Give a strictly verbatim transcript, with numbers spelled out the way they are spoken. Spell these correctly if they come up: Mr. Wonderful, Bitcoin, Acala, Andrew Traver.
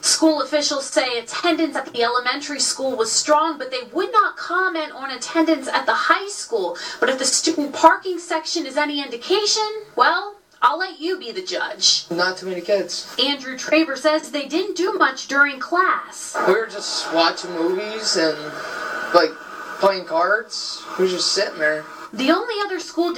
School officials say attendance at the elementary school was strong, but they would not comment on attendance at the high school. But if the student parking section is any indication, well, I'll let you be the judge. Not too many kids. Andrew Traver says they didn't do much during class. We were just watching movies and, like, playing cards. We were just sitting there. The only other school